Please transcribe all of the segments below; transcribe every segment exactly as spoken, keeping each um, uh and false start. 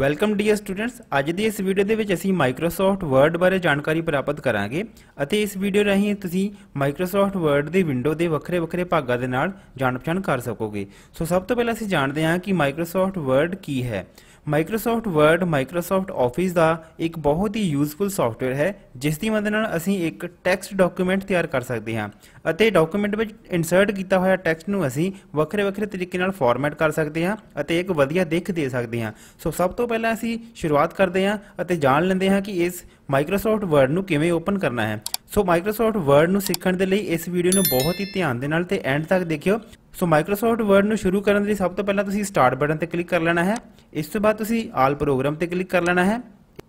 Welcome dear students ਅੱਜ ਦੀ ਇਸ video ਦੇ ਵਿੱਚ ਅਸੀਂ ਮਾਈਕਰੋਸਾਫਟ ਵਰਡ ਬਾਰੇ ਜਾਣਕਾਰੀ ਪ੍ਰਾਪਤ ਕਰਾਂਗੇ ਅਤੇ ਇਸ ਵੀਡੀਓ ਰਾਹੀਂ ਤੁਸੀਂ ਮਾਈਕਰੋਸਾਫਟ ਵਰਡ ਦੀ ਵਿੰਡੋ ਦੇ ਵੱਖਰੇ ਵੱਖਰੇ ਭਾਗਾਂ ਦੇ ਨਾਲ ਜਾਣ ਪਛਾਣ ਕਰ ਸਕੋਗੇ। ਸੋ ਸਭ ਤੋਂ ਪਹਿਲਾਂ ਅਸੀਂ ਜਾਣਦੇ ਹਾਂ ਕਿ ਮਾਈਕਰੋਸਾਫਟ ਵਰਡ ਕੀ ਹੈ। माइक्रोसॉफ्ट वर्ड माइक्रोसॉफ्ट ऑफिस का एक बहुत ही यूजफुल सॉफ्टवेयर है जिस की मदद नाल असीं एक टैक्सट डॉक्यूमेंट तैयार कर सकते हैं अते डॉक्यूमेंट में इंसर्ट किया हुआ टैक्सट नूं असीं वक्रे वक्रे तरीके नाल फॉर्मेट कर सकते हैं अते एक वधिया दिख दे सकते हैं। सो सब तो पहले असीं शुरुआत करते हैं अते जान लैंदे हैं कि इस माइक्रोसॉफ्ट वर्ड नूं किवें ओपन करना है। सो माइक्रोसॉफ्ट वर्ड नूं सीखण दे लई इस वीडियो नूं बहुत ही ध्यान दे नाल ते एंड तक देखिओ। सो माइक्रोसॉफ्ट वर्ड नूं शुरू करन दे लई सब तो पहला तुसीं स्टार्ट बटन ते क्लिक कर लेना है। इस तो बाद तुसीं आल प्रोग्राम ते क्लिक कर लेना है।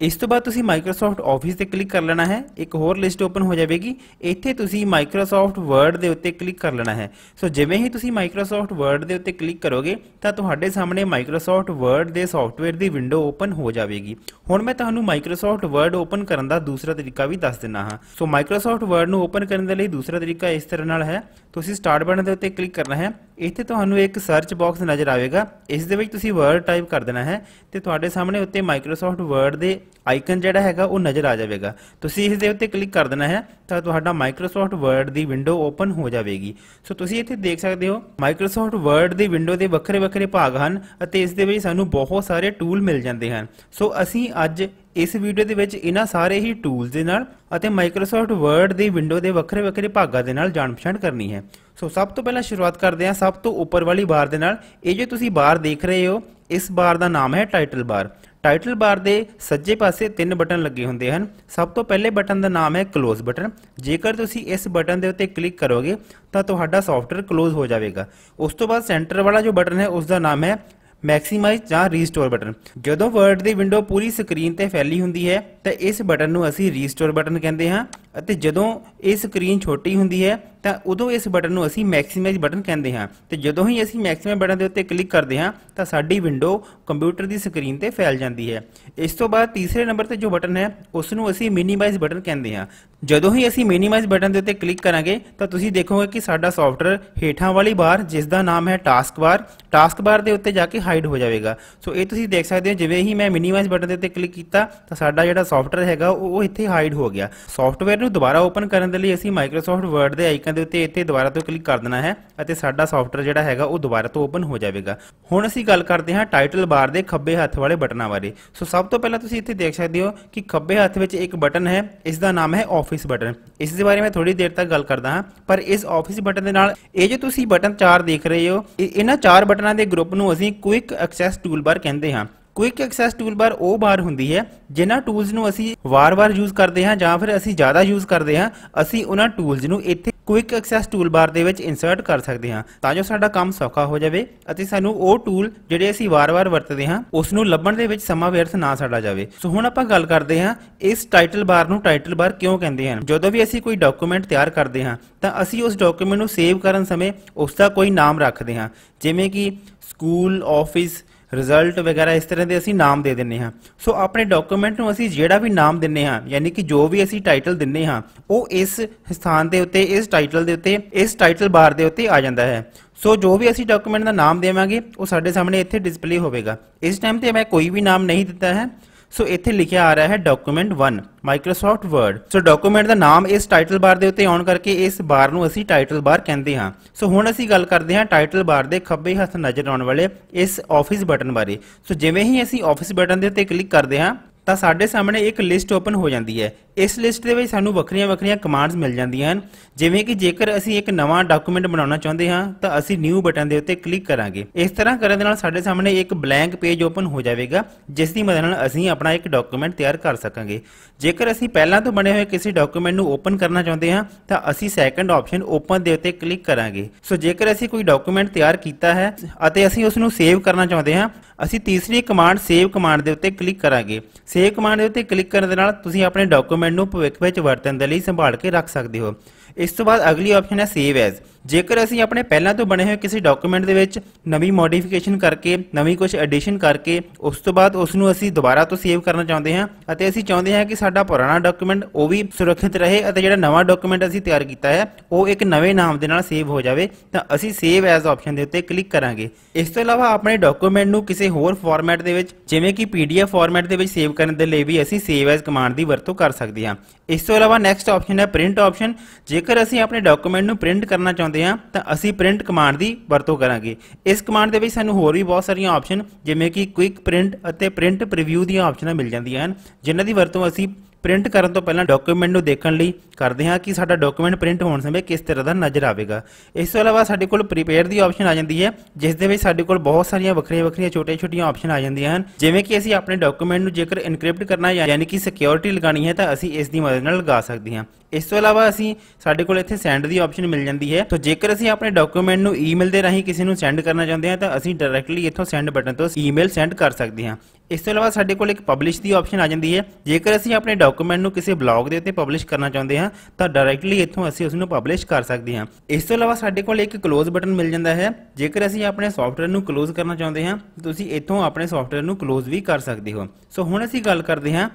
इस तो बाद तुसीं माइक्रोसॉफ्ट ऑफिस ते क्लिक कर लेना है। एक होर लिस्ट ओपन हो जाएगी, इत्थे तुसीं माइक्रोसॉफ्ट वर्ड दे उत्ते क्लिक कर लेना है। सो जिवें ही तुसीं माइक्रोसॉफ्ट वर्ड दे उत्ते क्लिक करोगे तां तुहाडे सामने माइक्रोसॉफ्ट वर्ड दे सॉफ्टवेयर दी विंडो ओपन हो जाएगी। हुण मैं तुहानूं माइक्रोसॉफ्ट वर्ड ओपन करन दा दूसरा तरीका भी दस दिंदा हां। सो माइक्रोसॉफ्ट वर्ड नूं ओपन करन दे लई दूसरा तरीका इस तरह नाल है, तुसीं स्टार्ट बटन दे उत्ते क्लिक करना है। इत्थे तुहानूं एक सर्च बॉक्स नज़र आएगा, इस दे विच तुसीं वर्ड टाइप कर देना है ते तुहाडे सामने उत्ते माइक्रोसॉफ्ट वर्ड दे आइकन जिहड़ा हैगा वो नज़र आ जाएगा। तुसीं इस दे उत्ते क्लिक कर देना है तां तुहाडा माइक्रोसॉफ्ट वर्ड दी विंडो ओपन हो जाएगी। सो तुसीं इत्थे देख सकदे हो माइक्रोसॉफ्ट वर्ड दी विंडो दे वक्रे वक्रे भाग हन अते इस दे विच सानूं बहुत सारे टूल मिल जांदे हन। सो असीं अज्ज इस वीडियो दे विच इन्हां सारे ही टूल्स दे नाल अते माइक्रोसॉफ्ट वर्ड दी विंडो दे वक्रे वक्रे भागां दे नाल जाण पछाण करनी है। सो सब तो पहला शुरुआत करदे हां सब तो उपर वाली बार दे नाल। इह जो तुसीं बार देख रहे हो इस बार दा नाम है टाइटल बार। टाइटल बार दे सज्जे पासे तीन बटन लगे हुंदे हन। सब तो पहले बटन का नाम है क्लोज बटन। जेकर तुसी इस बटन के उत्ते क्लिक करोगे तो तुहाडा सॉफ्टवेयर क्लोज हो जाएगा। उस तो बाद सेंटर वाला जो बटन है उसका नाम है मैक्सीमाइज या रीस्टोर बटन। जदों वर्ड की विंडो पूरी स्क्रीन पर फैली हुंदी है तो इस बटन नूं असीं रीस्टोर बटन कहिंदे हां अते जदों ये स्क्रीन छोटी हुंदी है तो उदों इस बटन नूं असीं मैक्सीमाइज बटन कहिंदे हां। तो जदों ही असीं मैक्सीमाइज बटन दे उत्ते क्लिक करदे हां तो साडी विंडो कंप्यूटर की स्क्रीन पर फैल जाती है। इस तो बाद तीसरे नंबर पर जो बटन है उसनूं असीं मिनीमाइज बटन कहिंदे हां। जदों ही असीं मिनीमाइज बटन दे उत्ते क्लिक करांगे तो तुसीं देखोगे कि साडा सॉफ्टवेयर हेठां वाली बार जिसका नाम है टास्क बार टास्क बार के उत्ते जाके हाइड हो जाएगा। सो ये तुसीं देख सकदे हो जिवें ही मैं मिनीमाइज बटन दे उत्ते क्लिक कीता तो साडा जिहड़ा सॉफ्टवेयर हैगा वो इत्थे हाइड हो गया। सॉफ्टवेयर नूं दोबारा ओपन करन दे लई असीं माइक्रोसॉफ्ट वर्ड दे आइकन दे उत्ते इत्थे दोबारा तो क्लिक कर देना है अते साडा सॉफ्टवेयर जिहड़ा हैगा वो दोबारा तो ओपन हो जाएगा। हुण असीं गल करदे हां टाइटल बार दे खब्बे हत्थ वाले बटनां बारे। सो सब तो पहलां तुसीं इत्थे देख सकदे हो कि खब्बे हत्थ विच एक बटन है, इसका नाम है ऑफिस बटन। इस दे बारे मैं थोड़ी देर तक गल करदा हां। पर इस ऑफिस बटन दे नाल इह जो तुसीं बटन चार देख रहे हो इन्हां चार बटनां दे ग्रुप नूं असीं क्विक एक्सेस टूल बार कहिंदे हां। क्विक एक्सेस टूल बार वो बार हुंदी है जिन्हां टूल्स नूं असीं वार-वार यूज़ करदे हां जां फिर असीं ज़्यादा यूज़ करदे हां असीं उन्हां टूल्स नूं इत्थे क्विक एक्सेस टूल बार दे विच इंसर्ट कर सकते हैं तां जो साडा काम सौखा हो जाए अते सानू वो टूल जिहड़े असीं वार-वार वरतदे हां उस नूं लभण दे विच समां व्यर्थ ना साडा जावे। सो हुण आपां गल करदे हां इस टाइटल बार नूं टाइटल बार क्यों कहिंदे हन। जदों भी असीं कोई डॉक्यूमेंट तैयार करदे हां तां असीं उस डॉक्यूमेंट नूं सेव करन समें उसका कोई नाम रखदे हां जिवें कि स्कूल ऑफिस रिजल्ट वगैरह इस तरह के असीं नाम दे दिंदे हां। सो अपने डॉक्यूमेंट नूं असीं जिहड़ा भी नाम दिंदे हां यानी कि जो भी असीं टाइटल दिंदे हां वो इस स्थान के उत्ते इस टाइटल के उत्ते इस टाइटल बार के उत्ते आ जाता है। सो so, जो भी असीं डॉक्यूमेंट का नाम देवांगे वो साडे सामने इत्थे डिस्प्ले होवेगा। इस टाइम पर मैं कोई भी नाम नहीं दिता है। सो so, इत्थे लिखिया आ रहा है document one Microsoft Word. So document का नाम इस टाइटल बार के उत्ते ऑन करके इस बार नूं असीं टाइटल बार कहिंदे हां। सो हुण असीं गल करदे हां टाइटल बार के खब्बे हत्थ नज़र आउण वाले इस ऑफिस बटन बारे। सो जिवें ही असीं ऑफिस बटन के उत्ते क्लिक करदे हां तो साढ़े सामने एक लिस्ट ओपन हो जाती है। इस लिस्ट के सानू वक्रिया वक्रिया कमांड्स मिल जांदियां हन जिवें कि जेकर असी एक नवा डॉक्यूमेंट बनाना चाहते हाँ तो असी न्यू बटन के उत्ते क्लिक करांगे। इस तरह करने दे नाल साढ़े सामने एक ब्लैंक पेज ओपन हो जाएगा जिस की मदद नाल असी अपना एक डॉक्यूमेंट तैयार कर सकांगे। जेकर असी पहला तो बने हुए किसी डॉक्यूमेंट नू ओपन करना चाहते हाँ तो असी सैकेंड ऑप्शन ओपन के उत्ते क्लिक करांगे। सो जेकर असी कोई डॉक्यूमेंट तैयार किया है अते असी उसनू सेव करना चाहते हाँ असी तीसरी कमांड सेव कमांड के उत्ते क्लिक करांगे। सेव कमांड के उत्ते क्लिक करने दे नाल तुसीं अपने डॉक्यूमेंट नूं भविख विच वरतन दे लई संभाल के रख सकदे हो। इस तो बाद अगली ऑप्शन है सेव एज। जेकर असीं अपने पहला तो बने हुए किसी डॉक्यूमेंट दे विच नवी मॉडिफिकेशन करके नवी कुछ एडिशन करके उस तो बाद उसनूं असीं दोबारा तो सेव करना चाहते हैं अते असीं चाहते हैं कि साडा पुराना डॉक्यूमेंट वो भी सुरक्षित रहे अते जिहड़ा नवां डॉक्यूमेंट असीं तैयार कीता है वो एक नवे नाम दे नाल सेव हो जाए तो असीं सेव एज ऑप्शन दे उत्ते क्लिक करांगे। इस तो इलावा अपने डॉक्यूमेंट नूं किसी होर फॉर्मेट दे विच जिवें कि पी डी एफ फॉर्मेट दे विच सेव करन दे लई वी असीं सेव एज कमांड दी वरतों कर सकदे हां। इस तो इलावा नैक्सट ऑप्शन है प्रिंट ऑप्शन। जेकर असीं अपने डॉक्यूमेंट नूं प्रिंट करना चाहते हैं तो असीं प्रिंट कमांड की वरतों करांगे। इस कमांड दे विच सानूं होर भी बहुत सारियां ऑप्शन जिवें कि क्विक प्रिंट अते प्रिंट प्रीव्यू दीयां ऑप्शनां मिल जांदियां हन जिन्हां दी वरतों असीं प्रिंट करने तो पहले डॉक्यूमेंट नूं देखण लई करते हैं कि साडा डॉक्यूमेंट प्रिंट होने समय किस तरह का नज़र आएगा। इस तो अलावा साडे कोल प्रीपेयर की ऑप्शन आ जाती है जिस दे विच साडे कोल बहुत सारिया वखरिया वखरिया छोटिया छोटिया ऑप्शन आ जांदियां हन जिवें कि असीं अपने डॉक्यूमेंट नूं जेकर इनक्रिप्ट करना यानी कि सिक्योरिटी लगानी है तो असीं इस दी मदद नाल लगा सकदे हां। इस तो इलावा असीं साडे कोल इत्थे सेंड की ऑप्शन मिल जाती है तो जेकर असीं अपने डॉक्यूमेंट नूं ईमेल दे राहीं किसी नूं सेंड करना चाहते हैं तो असीं डायरैक्टली इत्थों सेंड बटन तो ईमेल सेंड कर सकदे हां। इस तो अलावा साडे कोल एक पब्लिश की ऑप्शन आ जाती है जेकर असीं अपने डॉक्यूमेंट नूं किसी ब्लॉग के उत्ते पब्लिश करना चाहते हैं तो डायरैक्टली इत्थों असीं उसनूं पब्लिश कर सकदे हां। इस तो इलावा साडे कोल एक क्लोज़ बटन मिल जाता है जेकर असीं अपने सॉफ्टवेयर नूं क्लोज़ करना चाहते हैं तुसीं इत्थों अपने सॉफ्टवेयर नूं क्लोज़ भी कर सकदे हो। सो हुण असीं गल करदे हां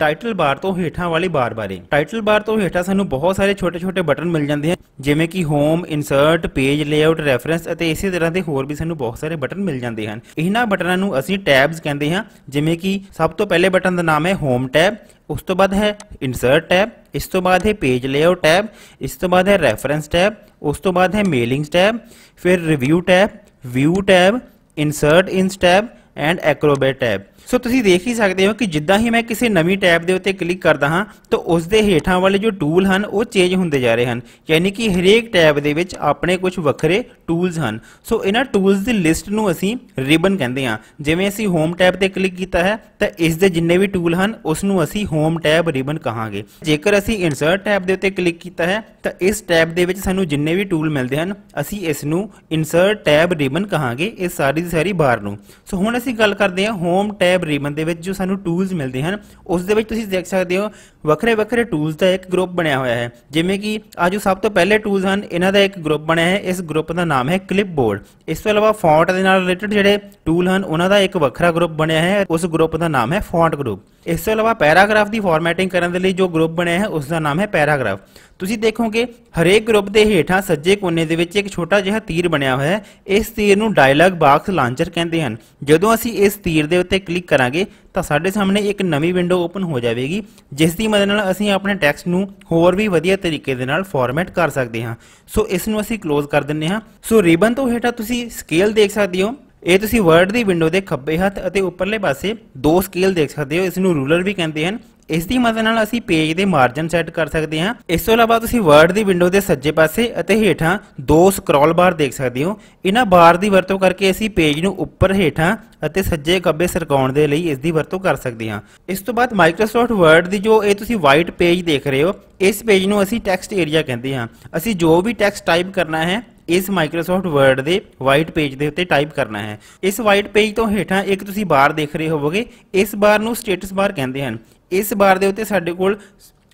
टाइटल बार तो हेठां वाली बार बारे। टाइटल बार तो हेठां सानूं बहुत सारे छोटे छोटे बटन मिल जाते हैं जिवें कि home insert page layout reference अते इसी तरह के होर भी सानूं बहुत सारे बटन मिल जाते हैं। इन्हां बटनां नूं असीं टैब्स कहते हैं जिवें कि सब तो पहले बटन का नाम है होम टैब, उस तो बाद है इंसर्ट टैब, इस तो बाद है पेज लेआउट टैब, इस तो बाद है रैफरेंस टैब, उस तो बाद है मेलिंग्स टैब, फिर review tab, view tab, insert इंस tab and Acrobat tab. So तुसीं देख ही सकते हो कि जिद्दां ही मैं किसी नवीं टैब के उत्ते क्लिक करता हाँ तो उसके हेठां वाले जो टूल हैं वो चेंज होंदे जा रहे हैं यानी कि हरेक टैब के विच अपने कुछ वखरे टूल्स हैं। सो इन्हां टूल्स की लिस्ट नूं असीं रिबन कहते हैं। जिवें असीं होम टैब पर क्लिक किया है तो इसके जिन्ने भी टूल हैं उसनूं असीं होम टैब रिबन कहांगे। जेकर असीं इंसर्ट टैब के उत्ते क्लिक किया है तो इस टैब के विच सानूं जिन्ने भी टूल मिलते हैं असीं इसनूं इंसर्ट टैब रिबन कहांगे इस सारी दी सारी बार नूं। सो हुण असीं गल करदे हां होम टैब रिबन दे विच जो सानू टूल्स मिलते हैं उस दे विच तुसीं देख सकते हो वखरे वखरे टूल्स का एक ग्रुप बनया हुआ है जिवें कि आ जो सब तो पहले टूल्स हैं इन्हां दा एक ग्रुप बनया है, इस ग्रुप का नाम है क्लिपबोर्ड। इस तो अलावा फॉन्ट दे नाल रिलेटेड जिहड़े टूल हैं उन्हां दा एक वखरा ग्रुप बनया है, उस ग्रुप का नाम है फॉन्ट ग्रुप। इस तो अलावा पैराग्राफ की फॉर्मेटिंग करने के लिए जो ग्रुप बनया है उसका नाम है पैराग्राफ। तुसीं देखोगे हरेक ग्रुप के हेठां सज्जे कोने दे विच एक छोटा जिहा तीर बनया हुआ है, इस तीर नूं डायलॉग बॉक्स लांचर कहते हैं। जदों असीं इस तीर दे उत्ते क्लिक करांगे तो साढ़े सामने एक नवी विंडो ओपन हो जाएगी जिसकी मदद नाल असीं अपने टैक्स्ट नूं होर भी वधिया तरीके दे नाल फॉर्मेट कर सकते हैं। सो इस नूं असीं क्लोज़ कर दिंदे हां। सो रिबन तो हेठां तुसीं स्केल देख सकदे हो, ये तुसीं वर्ड की विंडो के खब्बे हत्थ अते उपरले पासे दो स्केल देख सकते हो, इसनूं रूलर भी कहते हैं। इसकी मदद नाल असीं पेज के मार्जन सैट कर सकते हैं। इस तो इलावा तुसीं वर्ड की विंडो के सज्जे पासे अते हेठां दो स्क्रॉल बार देख सकते हो, इन्हां बार की वरतों करके असीं पेज नूं उपर हेठां अते सज्जे खब्बे सरकाउण दे लई इस दी वरतों कर सकते हैं। इस तो बाद माइक्रोसॉफ्ट वर्ड की जो ये तुसीं वाइट पेज देख रहे हो इस पेज नूं असीं टैक्सट एरिया कहते हैं। असीं जो भी टैक्सट टाइप करना है इस माइक्रोसॉफ्ट वर्ड के वाइट पेज के उत्ते टाइप करना है। इस वाइट पेज तो हेठां एक तुसीं बार देख रहे होवोगे, इस बार नूं स्टेटस बार कहते हैं। इस बार के उत्ते साडे कोल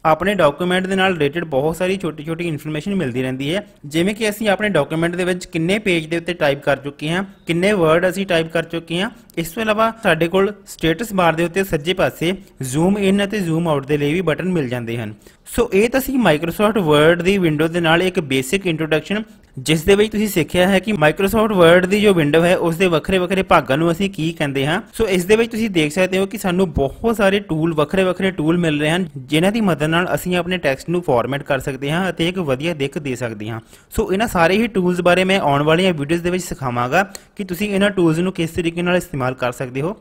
अपने डॉक्यूमेंट के रिलेटेड बहुत सारी छोटी छोटी इन्फॉर्मेशन मिलती रहती है जिमें कि असीं अपने डॉक्यूमेंट के विच किन्ने पेज के उत्ते टाइप कर चुके हैं, किन्ने वर्ड असीं टाइप कर चुके हैं। इस तो इलावा साडे कोल स्टेटस बार के उत्ते सज्जे पासे जूम इन अते जूम आउट के लिए भी बटन मिल जाते हैं। सो ये तो असीं माइक्रोसॉफ्ट वर्ड की विंडो के नाल एक बेसिक इंट्रोडक्शन जिस दे विच तुसीं सीखिया है कि माइक्रोसॉफ्ट वर्ड की जो विंडो है उसके वखरे वखरे भागों को असीं की कहते हैं। सो इस दे विच तुसीं देख सकते हो कि सानूं बहुत सारे टूल वखरे वखरे टूल मिल रहे हैं जिन्हां दी मदद नाल असीं अपने टैक्स्ट नूं फॉर्मेट कर सकते हैं अते एक वधिया दिख दे सकते हैं। सो इन्हां सारे ही टूल्स बारे मैं आउण वाली वीडियोज़ दे विच सिखावांगा कि तुसीं इन्हां टूल्स नूं किस तरीके नाल इस्तेमाल कर सकते हो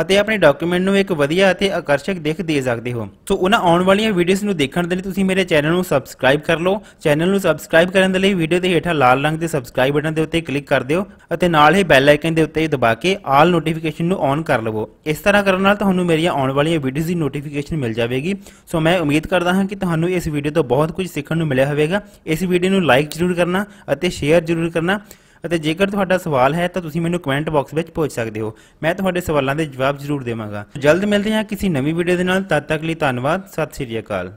अते अपने डॉक्यूमेंट नूं एक वधिया अते आकर्षक दिख दे सकते हो। सो उन्हां आउण वाली वीडियोज़ नूं देखण दे लई तुसीं मेरे चैनल नूं सबसक्राइब कर लो। चैनल नूं सबसक्राइब करन दे लई वीडियो दे हेठां लाल रंग दे सबसक्राइब बटन दे उत्ते क्लिक कर दिओ अते नाल ही बैल आइकन दे उत्ते दबा के आल नोटिफिकेशन नूं ऑन कर लवो। इस तरह करन नाल तुहानूं मेरीਆਂ आउण वालीਆਂ वीडियोज़ दी नोटिफिकेशन मिल जाएगी। सो मैं उम्मीद करदा हां कि तुहानूं इस वीडियो तो बहुत कुछ सीखण नूं मिलिਆ होवेगा। इस वीडियो नूं लाइक जरूर करना अते शेयर जरूर करना ਅਤੇ ਜੇਕਰ ਤੁਹਾਡਾ ਸਵਾਲ ਹੈ ਤਾਂ ਤੁਸੀਂ ਮੈਨੂੰ ਕਮੈਂਟ ਬਾਕਸ ਵਿੱਚ ਪੁੱਛ ਸਕਦੇ ਹੋ, ਮੈਂ ਤੁਹਾਡੇ ਸਵਾਲਾਂ ਦੇ ਜਵਾਬ ਜ਼ਰੂਰ ਦੇਵਾਂਗਾ। ਜਲਦ ਮਿਲਦੇ ਹਾਂ ਕਿਸੇ ਨਵੀਂ ਵੀਡੀਓ ਦੇ ਨਾਲ, ਤਦ ਤੱਕ ਲਈ ਧੰਨਵਾਦ, ਸਤਿ ਸ਼੍ਰੀ ਅਕਾਲ।